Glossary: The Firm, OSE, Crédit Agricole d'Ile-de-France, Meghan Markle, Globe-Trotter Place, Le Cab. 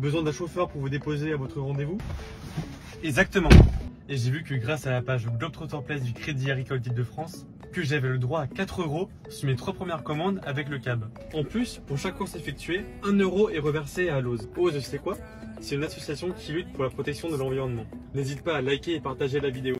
Besoin d'un chauffeur pour vous déposer à votre rendez-vous? Exactement. Et j'ai vu que grâce à la page Globe-Trotter Place du Crédit Agricole d'Ile-de-France, que j'avais le droit à 4 € sur mes 3 premières commandes avec le Cab. En plus, pour chaque course effectuée, 1 € est reversé à l'OSE. OSE, c'est quoi? C'est une association qui lutte pour la protection de l'environnement. N'hésite pas à liker et partager la vidéo.